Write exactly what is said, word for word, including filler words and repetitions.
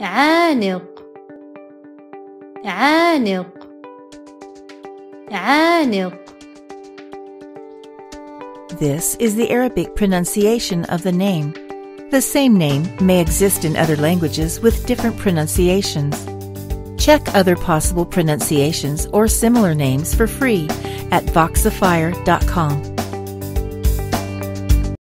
عانق عانق عانق This is the Arabic pronunciation of the name. The same name may exist in other languages with different pronunciations. Check other possible pronunciations or similar names for free at voxifier dot com.